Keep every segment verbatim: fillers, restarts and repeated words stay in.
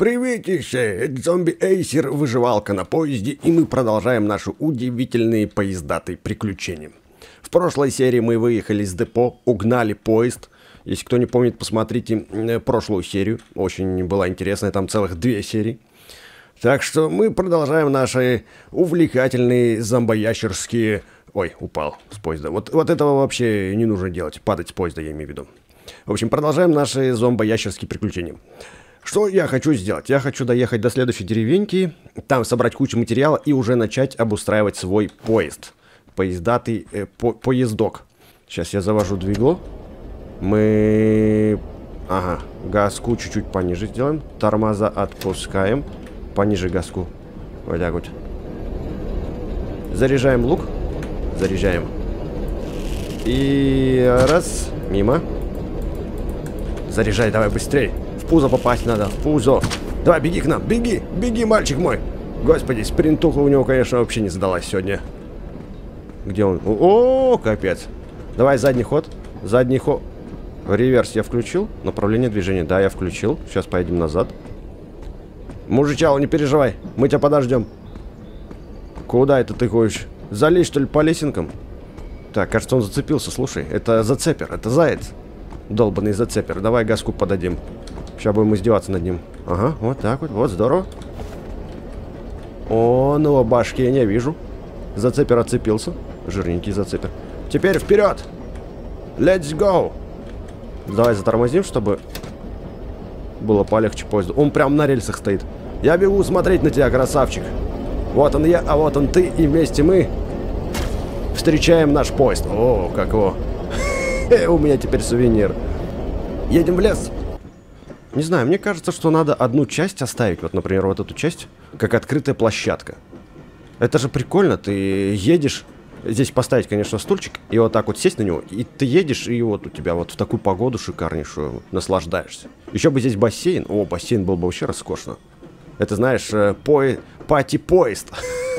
Приветище! Зомби-эйсер, выживалка на поезде, и мы продолжаем наши удивительные поездатые приключения. В прошлой серии мы выехали с депо, угнали поезд. Если кто не помнит, посмотрите прошлую серию. Очень была интересная, там целых две серии. Так что мы продолжаем наши увлекательные зомбоящерские... Ой, упал с поезда. Вот, вот этого вообще не нужно делать. Падать с поезда, я имею в виду. В общем, продолжаем наши зомбоящерские приключения. Что я хочу сделать? Я хочу доехать до следующей деревеньки, там собрать кучу материала и уже начать обустраивать свой поезд. Поездатый э, по поездок. Сейчас я завожу двигло. Мы... Ага, газку чуть-чуть пониже сделаем. Тормоза отпускаем. Пониже газку. Вот так вот. Заряжаем лук. Заряжаем. И раз. Мимо. Заряжай, давай быстрей. В пузо попасть надо, в пузо. Давай, беги к нам, беги, беги, мальчик мой. Господи, спринтуха у него, конечно, вообще не задалась сегодня. Где он? О, капец. Давай задний ход, задний ход. Реверс я включил, направление движения, да, я включил. Сейчас поедем назад. Мужичало, не переживай, мы тебя подождем. Куда это ты хочешь? Залезь, что ли, по лесенкам? Так, кажется, он зацепился, слушай. Это зацепер, это заяц. Долбанный зацепер, давай газку подадим. Сейчас будем издеваться над ним. Ага, вот так вот. Вот, здорово. О, ну, башки я не вижу. Зацепер отцепился. Жирненький зацепер. Теперь вперед! Let's go! Давай затормозим, чтобы было полегче поезду. Он прям на рельсах стоит. Я бегу смотреть на тебя, красавчик. Вот он я, а вот он ты. И вместе мы встречаем наш поезд. О, как его. У меня теперь сувенир. Едем в лес. Не знаю, мне кажется, что надо одну часть оставить. Вот, например, вот эту часть, как открытая площадка. Это же прикольно, ты едешь. Здесь поставить, конечно, стульчик. И вот так вот сесть на него, и ты едешь. И вот у тебя вот в такую погоду шикарнейшую наслаждаешься. Еще бы здесь бассейн. О, бассейн был бы вообще роскошно. Это, знаешь, по... пати-поезд.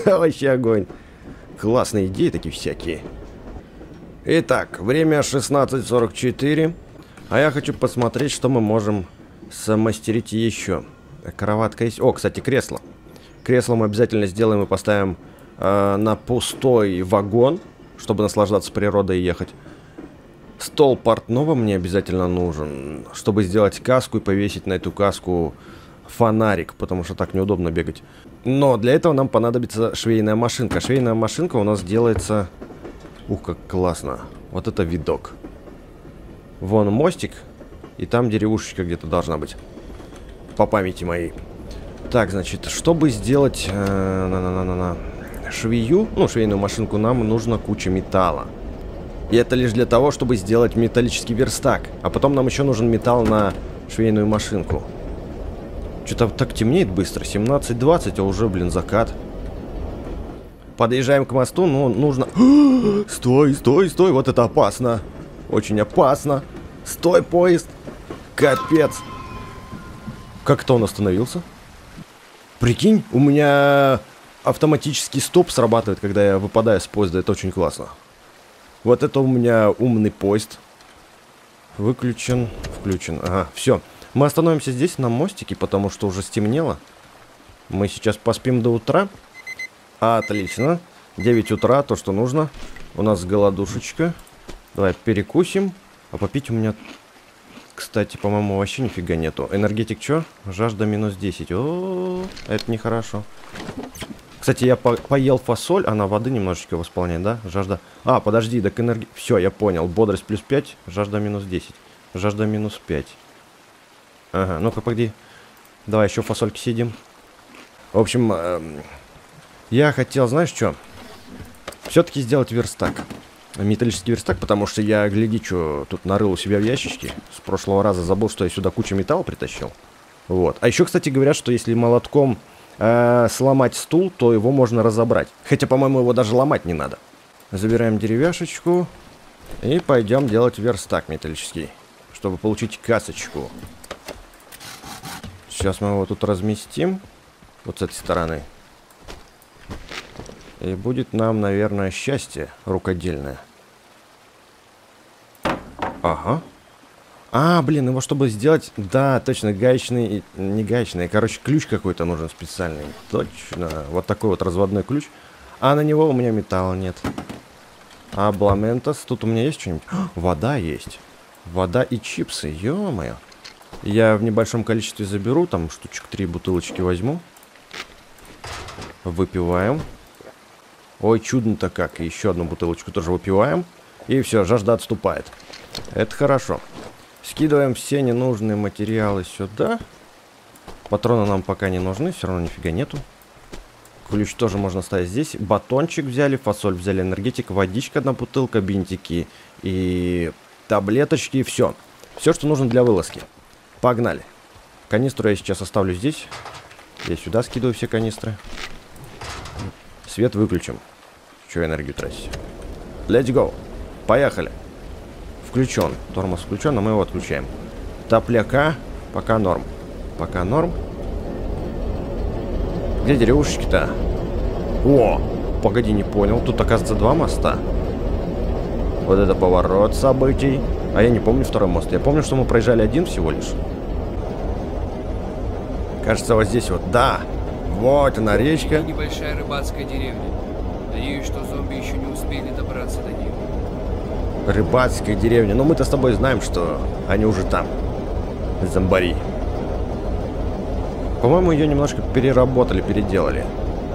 Вообще огонь. Классные идеи такие всякие. Итак, время шестнадцать сорок четыре. А я хочу посмотреть, что мы можем... Самостерите еще. Кроватка есть. О, кстати, кресло. Кресло мы обязательно сделаем и поставим э, на пустой вагон, чтобы наслаждаться природой и ехать. Стол портного мне обязательно нужен, чтобы сделать каску и повесить на эту каску фонарик, потому что так неудобно бегать. Но для этого нам понадобится швейная машинка. Швейная машинка у нас делается... Ух, как классно. Вот это видок. Вон мостик. И там деревушечка где-то должна быть. По памяти моей. Так, значит, чтобы сделать э, на, на, на, на, швею, ну, швейную машинку, нам нужно куча металла. И это лишь для того, чтобы сделать металлический верстак. А потом нам еще нужен металл на швейную машинку. Что-то так темнеет быстро. семнадцать двадцать, а уже, блин, закат. Подъезжаем к мосту, но нужно... Стой, стой, стой. Вот это опасно. Очень опасно. Стой, поезд. Капец. Как-то он остановился. Прикинь, у меня автоматический стоп срабатывает, когда я выпадаю с поезда. Это очень классно. Вот это у меня умный поезд. Выключен, включен. Ага, все. Мы остановимся здесь, на мостике, потому что уже стемнело. Мы сейчас поспим до утра. Отлично. девять утра, то, что нужно. У нас голодушечка. Давай перекусим. А попить у меня... Кстати, по-моему, вообще нифига нету. Энергетик чё? Жажда минус десять. О-о-о, это нехорошо. Кстати, я по поел фасоль. Она воды немножечко восполняет, да? Жажда... А, подожди, так энергетик... Все, я понял. Бодрость плюс пять, жажда минус десять. Жажда минус пять. Ага, ну-ка, погоди. Давай еще фасольки съедим. В общем, э-м, я хотел, знаешь что? Все-таки сделать верстак. Металлический верстак, потому что я, гляди, что тут нарыл у себя в ящичке. С прошлого раза забыл, что я сюда кучу металла притащил. Вот. А еще, кстати, говорят, что если молотком э, сломать стул, то его можно разобрать. Хотя, по-моему, его даже ломать не надо. Забираем деревяшечку и пойдем делать верстак металлический, чтобы получить касочку. Сейчас мы его тут разместим. Вот с этой стороны. И будет нам, наверное, счастье рукодельное. Ага. А, блин, его чтобы сделать... Да, точно, гаечный... Не гаечный, короче, ключ какой-то нужен специальный. Точно. Вот такой вот разводной ключ. А на него у меня металла нет. Абламентос. Тут у меня есть что-нибудь? Вода есть. Вода и чипсы, ё-моё. Я в небольшом количестве заберу, там штучек три бутылочки возьму. Выпиваем. Ой, чудно-то как. Еще одну бутылочку тоже выпиваем. И все, жажда отступает. Это хорошо. Скидываем все ненужные материалы сюда. Патроны нам пока не нужны, все равно нифига нету. Ключ тоже можно ставить здесь. Батончик взяли, фасоль взяли, энергетик, водичка, одна бутылка, бинтики и таблеточки, и все. Все, что нужно для вылазки. Погнали. Канистру я сейчас оставлю здесь. Я сюда скидываю все канистры. Свет выключим. Че энергию тратить? Let's go. Поехали. Включен. Тормоз включен, а мы его отключаем. Топляка. Пока норм. Пока норм. Где деревушечки-то? О, погоди, не понял. Тут, оказывается, два моста. Вот это поворот событий. А я не помню второй мост. Я помню, что мы проезжали один всего лишь. Кажется, вот здесь вот. Да. Вот она речка. Это небольшая рыбацкая деревня. Надеюсь, что зомби еще не успели добраться до нее. Рыбацкая деревня. Но мы-то с тобой знаем, что они уже там. Зомбари. По-моему, ее немножко переработали, переделали.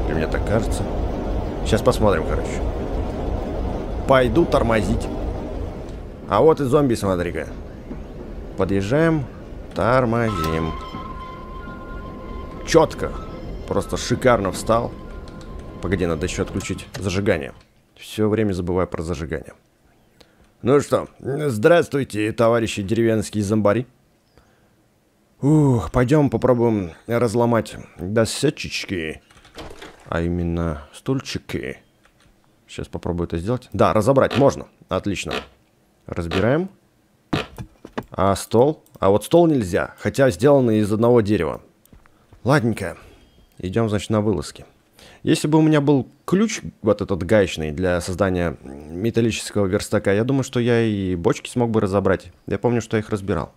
И мне так кажется. Сейчас посмотрим, короче. Пойду тормозить. А вот и зомби, смотри-ка. Подъезжаем. Тормозим. Четко. Просто шикарно встал. Погоди, надо еще отключить зажигание. Все время забываю про зажигание. Ну что, здравствуйте, товарищи деревенские зомбари. Ух, пойдем попробуем разломать досечечки. А именно стульчики. Сейчас попробую это сделать. Да, разобрать можно. Отлично. Разбираем. А стол? А вот стол нельзя. Хотя сделаны из одного дерева. Ладненько. Идем, значит, на вылазки. Если бы у меня был ключ, вот этот гаечный, для создания металлического верстака, я думаю, что я и бочки смог бы разобрать. Я помню, что я их разбирал.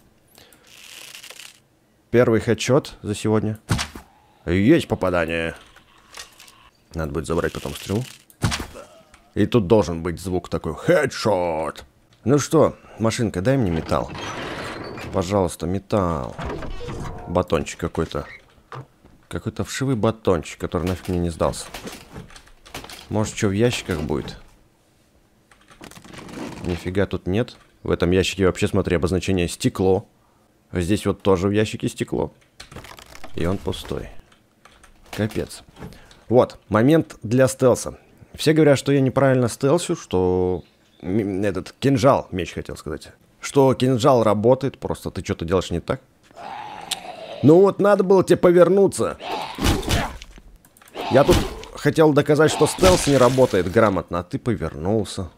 Первый хедшот за сегодня. Есть попадание. Надо будет забрать потом стрелу. И тут должен быть звук такой. Хедшот. Ну что, машинка, дай мне металл. Пожалуйста, металл. Батончик какой-то. Какой-то вшивый батончик, который нафиг мне не сдался. Может, что в ящиках будет? Нифига тут нет. В этом ящике вообще, смотри, обозначение стекло. Здесь вот тоже в ящике стекло. И он пустой. Капец. Вот, момент для стелса. Все говорят, что я неправильно стелсю, что... Этот, кинжал, меч хотел сказать. Что кинжал работает, просто ты что-то делаешь не так. Ну вот, надо было тебе повернуться. Я тут хотел доказать, что стелс не работает грамотно, а ты повернулся.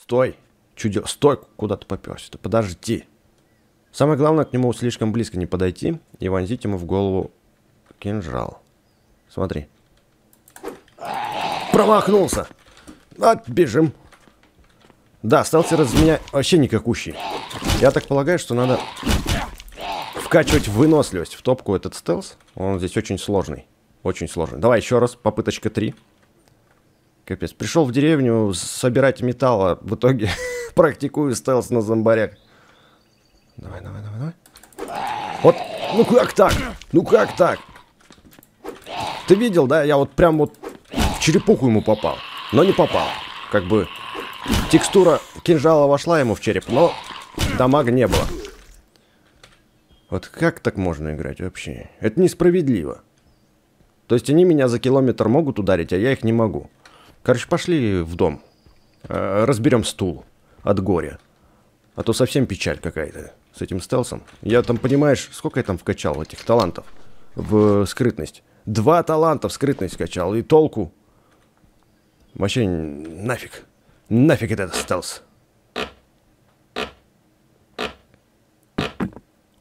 Стой. Чудо... Стой, куда ты попёрся? Подожди. Самое главное, к нему слишком близко не подойти и вонзить ему в голову кинжал. Смотри. Промахнулся. Отбежим. Да, сталкер из меня вообще никакущий. Я так полагаю, что надо вкачивать выносливость в топку этот стелс. Он здесь очень сложный. Очень сложный. Давай еще раз. Попыточка три. Капец. Пришел в деревню собирать металл, а в итоге практикую стелс на зомбарях. Давай, давай, давай, давай. Вот. Ну как так? Ну как так? Ты видел, да? Я вот прям вот в черепуху ему попал. Но не попал. Как бы текстура кинжала вошла ему в череп, но дамага не было. Вот как так можно играть вообще? Это несправедливо. То есть они меня за километр могут ударить, а я их не могу. Короче, пошли в дом. Разберем стул от горя. А то совсем печаль какая-то с этим стелсом. Я там, понимаешь, сколько я там вкачал этих талантов в скрытность. Два таланта в скрытность скачал. И толку. Вообще нафиг. Нафиг этот стелс.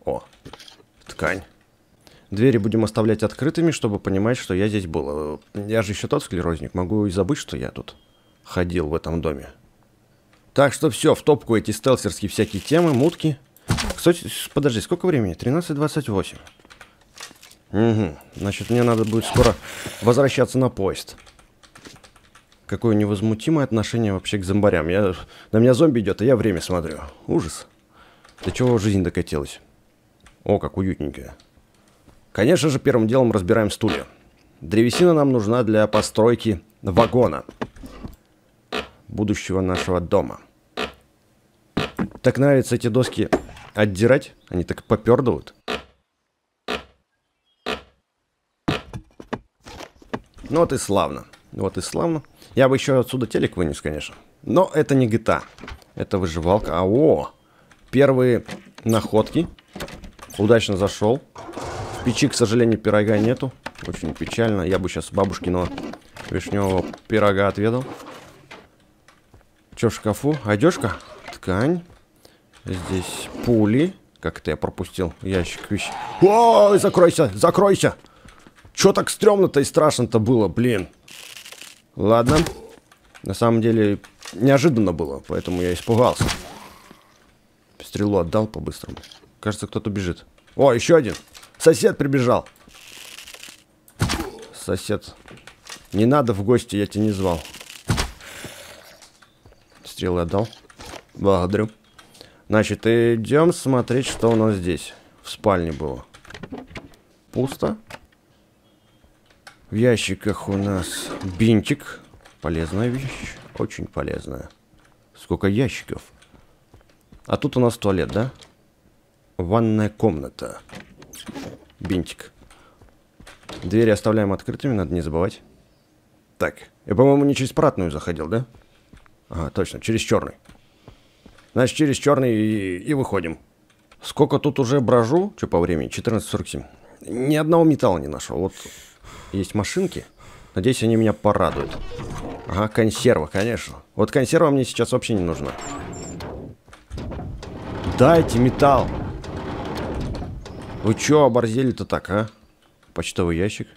О, ткань. Двери будем оставлять открытыми, чтобы понимать, что я здесь был. Я же еще тот склерозник. Могу и забыть, что я тут ходил в этом доме. Так что все, в топку эти стелсерские всякие темы, мутки. Кстати, подожди, сколько времени? тринадцать двадцать восемь. Угу. Значит, мне надо будет скоро возвращаться на поезд. Какое невозмутимое отношение вообще к зомбарям. Я... На меня зомби идет, а я время смотрю. Ужас. До чего жизнь докатилась. О, как уютненько. Конечно же, первым делом разбираем стулья. Древесина нам нужна для постройки вагона. Будущего нашего дома. Так нравится эти доски отдирать. Они так попердывают. Ну вот и славно. Вот и славно. Я бы еще отсюда телек вынес, конечно. Но это не джи ти эй. Это выживалка. А, о, первые находки. Удачно зашел. В печи, к сожалению, пирога нету. Очень печально. Я бы сейчас бабушкиного вишневого пирога отведал. Че в шкафу? Одежка? Ткань. Здесь пули. Как-то я пропустил ящик вещей. Ой, закройся, закройся. Че так стрёмно-то и страшно-то было, блин. Ладно. На самом деле, неожиданно было, поэтому я испугался. Стрелу отдал по-быстрому. Кажется, кто-то бежит. О, еще один. Сосед прибежал. Сосед. Не надо в гости, я тебя не звал. Стрелы отдал. Благодарю. Значит, идем смотреть, что у нас здесь. В спальне было. Пусто. В ящиках у нас бинтик. Полезная вещь. Очень полезная. Сколько ящиков. А тут у нас туалет, да? Ванная комната. Бинтик. Двери оставляем открытыми, надо не забывать. Так. Я, по-моему, не через парадную заходил, да? Ага, точно. Через черный. Значит, через черный и, и выходим. Сколько тут уже брожу? Что по времени? четырнадцать сорок семь. Ни одного металла не нашел. Вот... Есть машинки. Надеюсь, они меня порадуют. Ага, консерва, конечно. Вот консерва мне сейчас вообще не нужна. Дайте металл. Вы чё оборзели-то так, а? Почтовый ящик.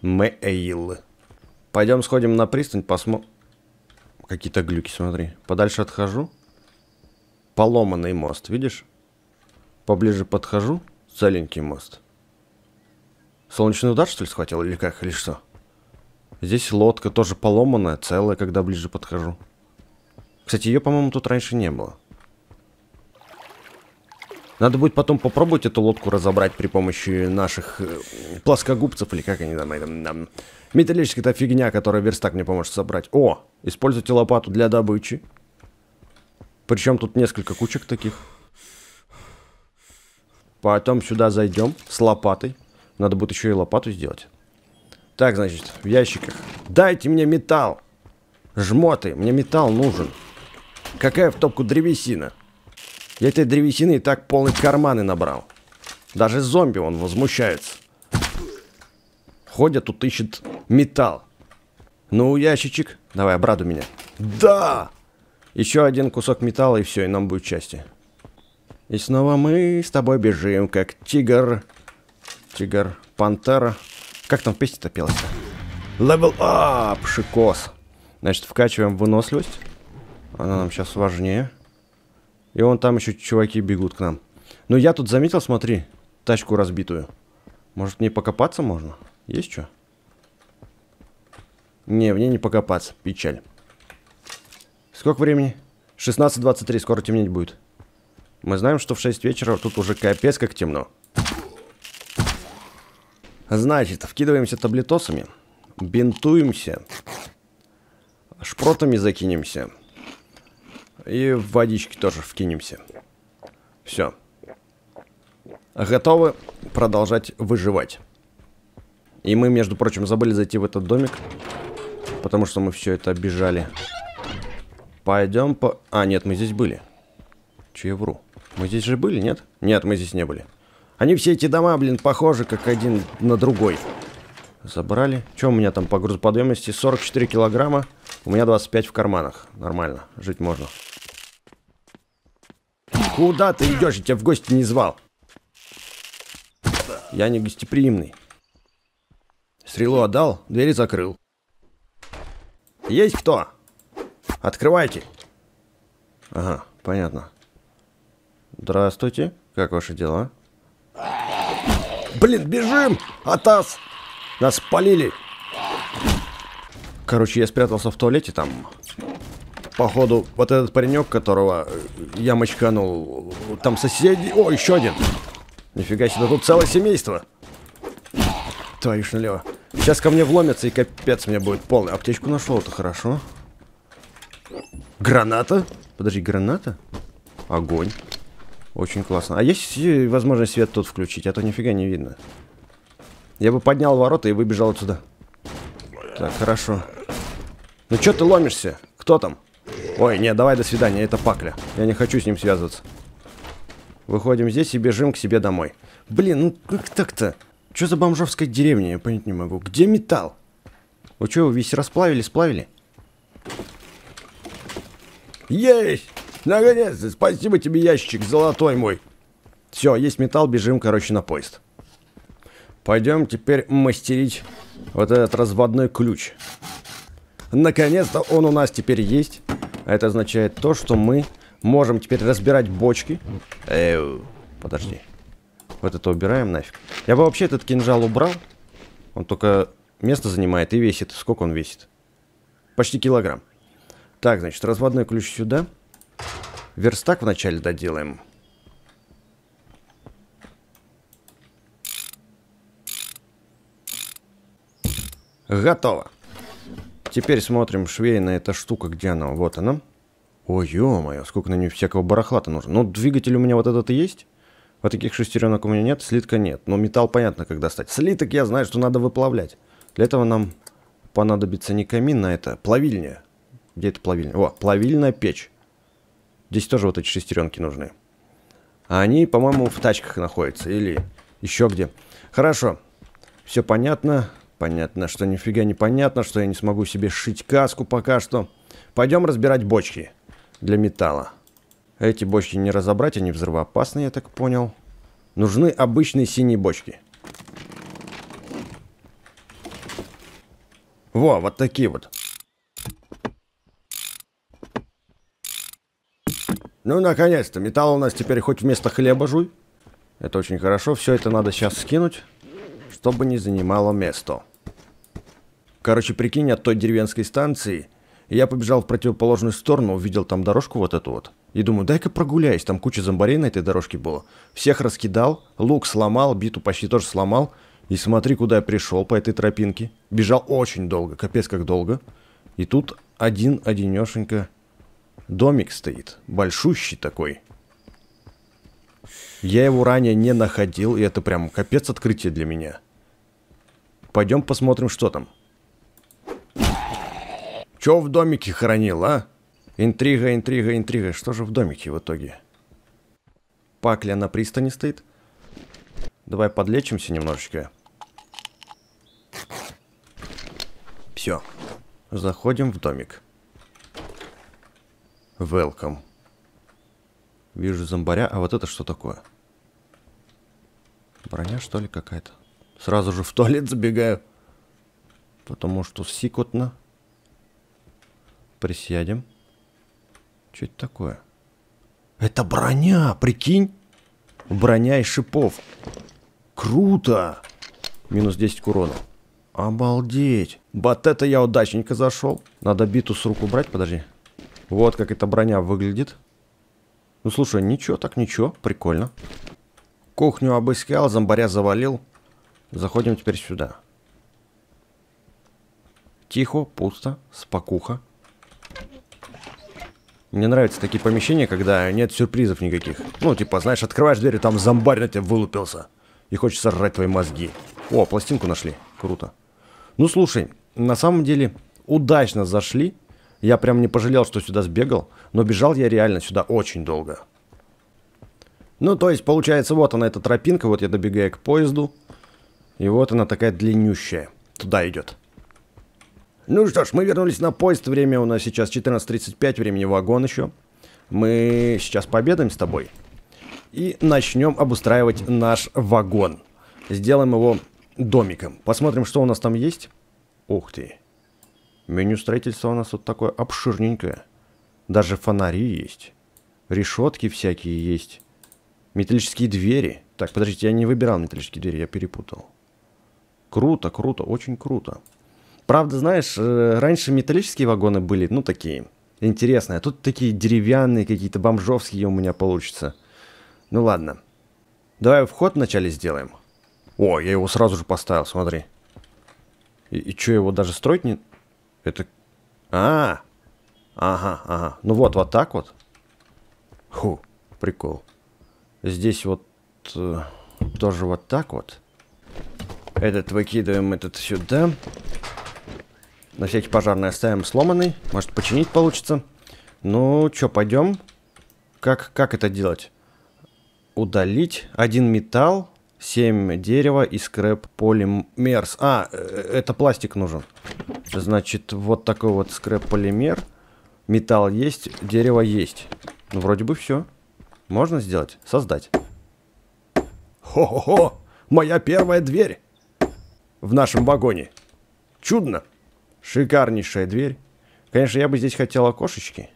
Мэйл. Пойдем сходим на пристань, посмотрим. Какие-то глюки, смотри. Подальше отхожу. Поломанный мост, видишь? Поближе подхожу. Целенький мост. Солнечный удар, что ли, схватил? Или как? Или что? Здесь лодка тоже поломанная, целая, когда ближе подхожу. Кстати, ее, по-моему, тут раньше не было. Надо будет потом попробовать эту лодку разобрать при помощи наших э, плоскогубцев, или как они там, там, там. Металлическая-то фигня, которая верстак мне поможет собрать. О! Используйте лопату для добычи. Причем тут несколько кучек таких. Потом сюда зайдем с лопатой. Надо будет еще и лопату сделать. Так, значит, в ящиках. Дайте мне металл. Жмоты, мне металл нужен. Какая в топку древесина? Я этой древесины и так полный карманы набрал. Даже зомби, он возмущается. Ходят, тут ищет металл. Ну, ящичек. Давай, обрадуй меня. Да! Еще один кусок металла и все, и нам будет счастье. И снова мы с тобой бежим, как тигр... Тигр, пантера. Как там в песне-то пелось-то? Level up, шикос. Значит, вкачиваем выносливость. Она нам сейчас важнее. И вон там еще чуваки бегут к нам. Ну, я тут заметил, смотри, тачку разбитую. Может, в ней покопаться можно? Есть что? Не, в ней не покопаться. Печаль. Сколько времени? шестнадцать двадцать три, скоро темнеть будет. Мы знаем, что в шесть вечера тут уже капец как темно. Значит, вкидываемся таблетосами, бинтуемся, шпротами закинемся и в водички тоже вкинемся. Все. Готовы продолжать выживать. И мы, между прочим, забыли зайти в этот домик, потому что мы все это обижали. Пойдем по... А, нет, мы здесь были. Че я вру? Мы здесь же были, нет? Нет, мы здесь не были. Они все эти дома, блин, похожи, как один на другой. Забрали. Что у меня там по грузоподъемности? сорок четыре килограмма. У меня двадцать пять в карманах. Нормально. Жить можно. Куда ты идешь? Я тебя в гости не звал. Я не гостеприимный. Стрелу отдал, двери закрыл. Есть кто? Открывайте. Ага, понятно. Здравствуйте, как ваши дела? Блин, бежим! Атас! Нас спалили! Короче, я спрятался в туалете там. Походу, вот этот паренек, которого я мочканул, там соседи... О, еще один! Нифига себе, тут целое семейство! Твою ж налево. Сейчас ко мне вломятся, и капец мне будет полный. Аптечку нашел, это хорошо. Граната? Подожди, граната? Огонь. Очень классно. А есть возможность свет тут включить? А то нифига не видно. Я бы поднял ворота и выбежал отсюда. Так, хорошо. Ну что ты ломишься? Кто там? Ой, не, давай до свидания, это Пакля. Я не хочу с ним связываться. Выходим здесь и бежим к себе домой. Блин, ну как так-то? Что за бомжовская деревня? Я понять не могу. Где металл? Вы что, весь расплавили, сплавили? Есть! Наконец-то! Спасибо тебе, ящик золотой мой. Все, есть металл, бежим, короче, на поезд. Пойдем теперь мастерить вот этот разводной ключ. Наконец-то он у нас теперь есть. Это означает то, что мы можем теперь разбирать бочки. Эу, подожди. Вот это убираем нафиг. Я бы вообще этот кинжал убрал. Он только место занимает и весит. Сколько он весит? Почти килограмм. Так, значит, разводной ключ сюда. Верстак вначале доделаем. Готово. Теперь смотрим швейная эта штука, где она? Вот она. Ой, ё-моё, сколько на нее всякого барахла-то нужно. Ну, двигатель у меня вот этот и есть. Вот таких шестеренок у меня нет, слитка нет. Но металл понятно, как достать. Слиток я знаю, что надо выплавлять. Для этого нам понадобится не камин, а это плавильня. Где это плавильня? О, плавильная печь. Здесь тоже вот эти шестеренки нужны. А они, по-моему, в тачках находятся. Или еще где. Хорошо. Все понятно. Понятно, что нифига не понятно, что я не смогу себе сшить каску пока что. Пойдем разбирать бочки для металла. Эти бочки не разобрать, они взрывоопасные, я так понял. Нужны обычные синие бочки. Во, вот такие вот. Ну, наконец-то, металл у нас теперь хоть вместо хлеба жуй. Это очень хорошо. Все это надо сейчас скинуть, чтобы не занимало место. Короче, прикинь, от той деревенской станции я побежал в противоположную сторону, увидел там дорожку вот эту вот. И думаю, дай-ка прогуляюсь, там куча зомбарей на этой дорожке было. Всех раскидал, лук сломал, биту почти тоже сломал. И смотри, куда я пришел по этой тропинке. Бежал очень долго, капец как долго. И тут один-одинешенько... Домик стоит. Большущий такой. Я его ранее не находил, и это прям капец открытие для меня. Пойдем посмотрим, что там. Че в домике хранил, а? Интрига, интрига, интрига. Что же в домике в итоге? Пакля на пристани стоит. Давай подлечимся немножечко. Все. Заходим в домик. Welcome. Вижу зомбаря. А вот это что такое? Броня, что ли, какая-то? Сразу же в туалет забегаю. Потому что сикотно. Присядем. Что это такое? Это броня, прикинь. Броня из шипов. Круто. Минус десять к урону. Обалдеть. Вот это я удачненько зашел. Надо биту с рук убрать, подожди. Вот как эта броня выглядит. Ну, слушай, ничего так, ничего. Прикольно. Кухню обыскал, зомбаря завалил. Заходим теперь сюда. Тихо, пусто, спокуха. Мне нравятся такие помещения, когда нет сюрпризов никаких. Ну, типа, знаешь, открываешь дверь, и там зомбарь на тебя вылупился. И хочет сожрать твои мозги. О, пластинку нашли. Круто. Ну, слушай, на самом деле, удачно зашли. Я прям не пожалел, что сюда сбегал, но бежал я реально сюда очень долго. Ну, то есть, получается, вот она, эта тропинка, вот я добегаю к поезду, и вот она такая длиннющая, туда идет. Ну что ж, мы вернулись на поезд, время у нас сейчас четырнадцать тридцать пять, времени вагон еще. Мы сейчас пообедаем с тобой и начнем обустраивать наш вагон. Сделаем его домиком, посмотрим, что у нас там есть. Ух ты. Меню строительства у нас вот такое обширненькое. Даже фонари есть. решетки всякие есть. Металлические двери. Так, подождите, я не выбирал металлические двери, я перепутал. Круто, круто, очень круто. Правда, знаешь, раньше металлические вагоны были, ну, такие, интересные. А тут такие деревянные, какие-то бомжовские у меня получится. Ну, ладно. Давай вход вначале сделаем. О, я его сразу же поставил, смотри. И, и что, его даже строить не... Это... А, ага, ага. Ну вот, вот так вот. Ху, прикол. Здесь вот э, тоже вот так вот. Этот выкидываем, этот сюда. На всякий пожарный оставим сломанный. Может, починить получится. Ну, что, пойдем? Как, как это делать? Удалить. Один металл, семь дерева и скрэп полимерс. А, это пластик нужен. Значит, вот такой вот скрэп полимер. Металл есть, дерево есть. Ну, вроде бы все. Можно сделать? Создать. Хо-хо-хо! Моя первая дверь в нашем вагоне. Чудно! Шикарнейшая дверь. Конечно, я бы здесь хотел окошечки.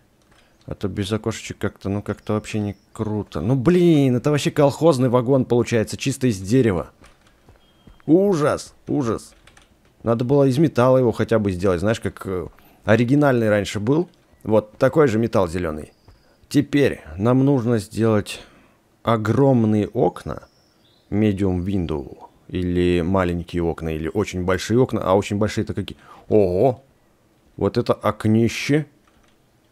А то без окошечек как-то, ну, как-то вообще не круто. Ну, блин, это вообще колхозный вагон получается, чисто из дерева. Ужас, ужас. Надо было из металла его хотя бы сделать. Знаешь, как оригинальный раньше был. Вот такой же металл зеленый. Теперь нам нужно сделать огромные окна, medium window, или маленькие окна, или очень большие окна, а очень большие это какие? Ого! Вот это окнище.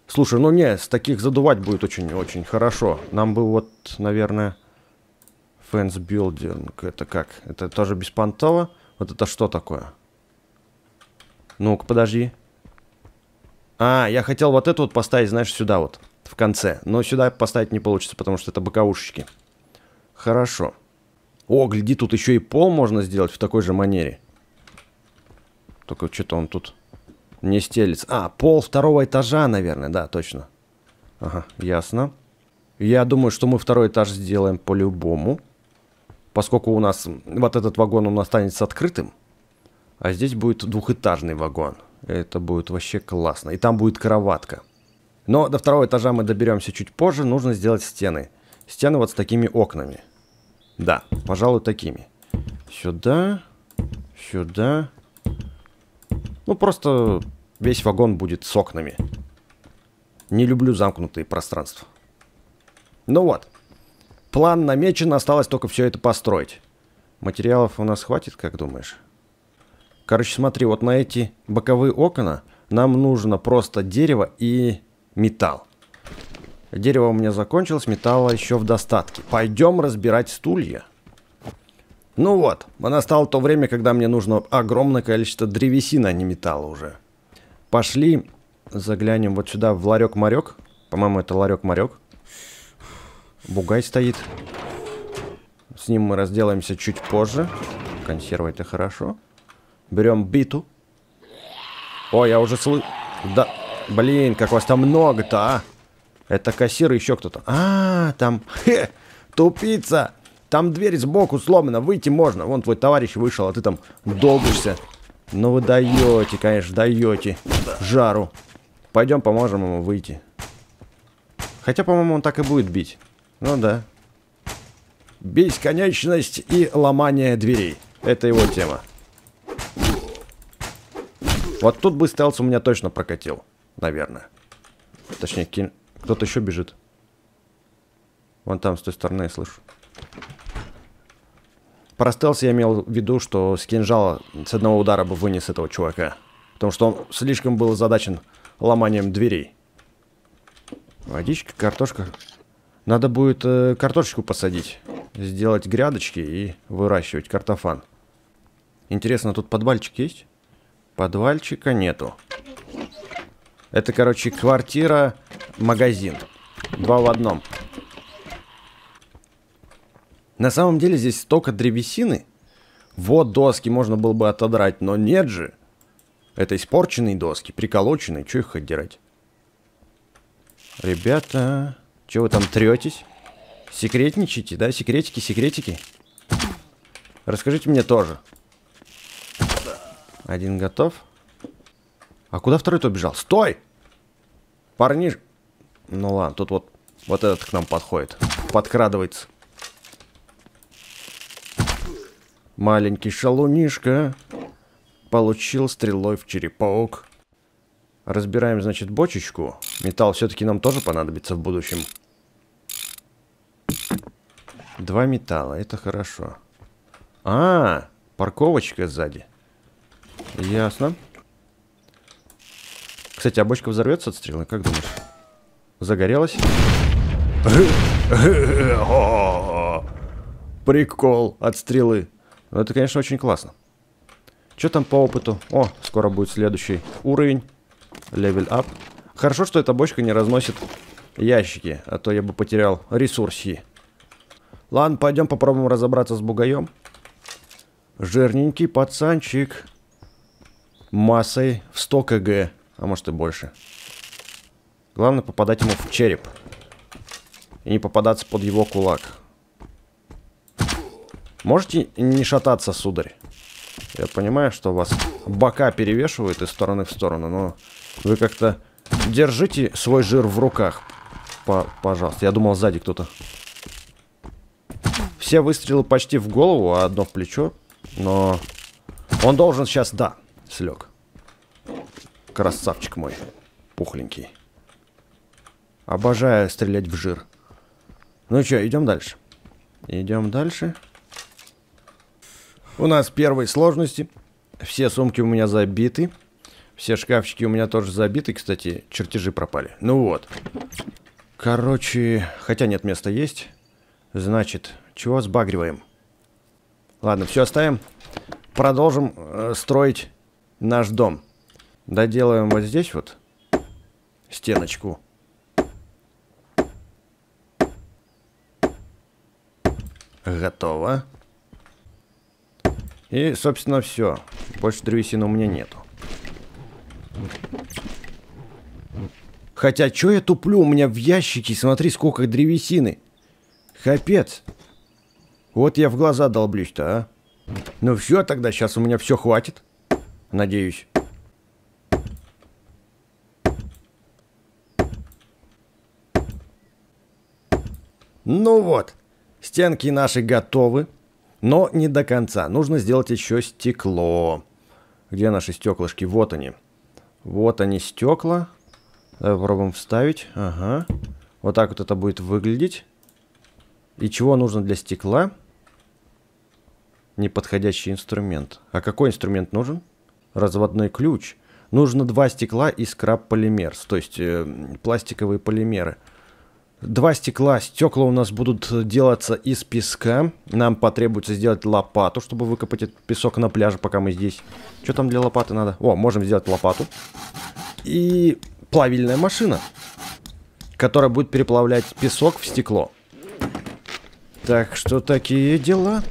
Слушай, ну не, с таких задувать будет очень-очень хорошо. Нам бы вот, наверное, fence building, это как? Это тоже беспонтово? Вот это что такое? Ну-ка, подожди. А, я хотел вот это вот поставить, знаешь, сюда вот. В конце. Но сюда поставить не получится, потому что это боковушечки. Хорошо. О, гляди, тут еще и пол можно сделать в такой же манере. Только что-то он тут не стелится. А, пол второго этажа, наверное. Да, точно. Ага, ясно. Я думаю, что мы второй этаж сделаем по-любому. Поскольку у нас вот этот вагон, он останется открытым. А здесь будет двухэтажный вагон. Это будет вообще классно. И там будет кроватка. Но до второго этажа мы доберемся чуть позже. Нужно сделать стены. Стены вот с такими окнами. Да, пожалуй, такими. Сюда, сюда. Ну, просто весь вагон будет с окнами. Не люблю замкнутые пространства. Ну вот. План намечен, осталось только все это построить. Материалов у нас хватит, как думаешь? Короче, смотри, вот на эти боковые окна нам нужно просто дерево и... металл. Дерево у меня закончилось, металла еще в достатке. Пойдем разбирать стулья. Ну вот, настало то время, когда мне нужно огромное количество древесины, а не металла уже. Пошли, заглянем вот сюда в ларек-марек. По-моему, это ларек-марек. Бугай стоит. С ним мы разделаемся чуть позже. Консерва — это хорошо. Берем биту. О, я уже слышу... Да... Блин, как вас там много-то, а? Это кассир и еще кто-то. А, там... Хе, тупица! Там дверь сбоку сломана, выйти можно. Вон твой товарищ вышел, а ты там долбишься. Ну вы даете, конечно, даете жару. Пойдем поможем ему выйти. Хотя, по-моему, он так и будет бить. Ну да. Бесконечность и ломание дверей. Это его тема. Вот тут бы стелс у меня точно прокатил. Наверное. Точнее, кин... кто-то еще бежит. Вон там, с той стороны, я слышу. Про стелс я имел в виду, что с кинжала с одного удара бы вынес этого чувака. Потому что он слишком был озадачен ломанием дверей. Водичка, картошка. Надо будет э, картошечку посадить. Сделать грядочки и выращивать картофан. Интересно, тут подвальчик есть? Подвальчика нету. Это, короче, квартира, магазин. Два в одном. На самом деле здесь столько древесины. Вот доски можно было бы отодрать, но нет же. Это испорченные доски, приколоченные. Чё их отдирать? Ребята, чё вы там трётесь? Секретничаете, да? Секретики, секретики. Расскажите мне тоже. Один готов. А куда второй-то бежал? Стой! Парниш... Ну ладно, тут вот Вот этот к нам подходит. Подкрадывается. Маленький шалунишка получил стрелой в черепок. Разбираем, значит, бочечку. Металл все-таки нам тоже понадобится в будущем. Два металла, это хорошо. А, парковочка сзади. Ясно. Кстати, а бочка взорвется от стрелы? Как думаешь? Загорелась? Прикол от стрелы. Это, конечно, очень классно. Что там по опыту? О, скоро будет следующий уровень. Level up. Хорошо, что эта бочка не разносит ящики, а то я бы потерял ресурсы. Ладно, пойдем попробуем разобраться с бугаем. Жирненький пацанчик. Массой в сто килограмм. А может и больше. Главное попадать ему в череп. И не попадаться под его кулак. Можете не шататься, сударь. Я понимаю, что вас бока перевешивают из стороны в сторону, но вы как-то держите свой жир в руках. Пожалуйста. Я думал, сзади кто-то. Все выстрелы почти в голову, а одно в плечо. Но он должен сейчас, да, слег. Красавчик мой. Пухленький. Обожаю стрелять в жир. Ну что, идем дальше. Идем дальше. У нас первые сложности. Все сумки у меня забиты. Все шкафчики у меня тоже забиты. Кстати, чертежи пропали. Ну вот. Короче, хотя нет, места есть. Значит, чего сбагриваем? Ладно, все оставим. Продолжим э, строить наш дом. Доделаем вот здесь вот стеночку. Готово. И, собственно, все. Больше древесины у меня нету. Хотя, что я туплю? У меня в ящике, смотри, сколько древесины. Капец. Вот я в глаза долблюсь-то, а. Ну все тогда, сейчас у меня все хватит. Надеюсь. Ну вот. Стенки наши готовы. Но не до конца. Нужно сделать еще стекло. Где наши стеклышки? Вот они. Вот они, стекла. Давай попробуем вставить. Ага. Вот так вот это будет выглядеть. И чего нужно для стекла? Неподходящий инструмент. А какой инструмент нужен? Разводной ключ. Нужно два стекла и скраб-полимер. То есть э, пластиковые полимеры. Два стекла. Стекла у нас будут делаться из песка. Нам потребуется сделать лопату, чтобы выкопать этот песок на пляже, пока мы здесь. Что там для лопаты надо? О, можем сделать лопату. И плавильная машина, которая будет переплавлять песок в стекло. Так что такие дела.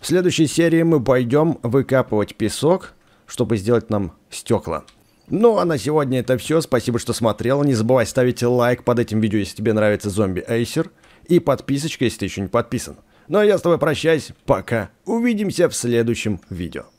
В следующей серии мы пойдем выкапывать песок, чтобы сделать нам стекла. Ну, а на сегодня это все. Спасибо, что смотрел. Не забывай ставить лайк под этим видео, если тебе нравится зомби Эйсер. И подписочка, если ты еще не подписан. Ну, а я с тобой прощаюсь. Пока. Увидимся в следующем видео.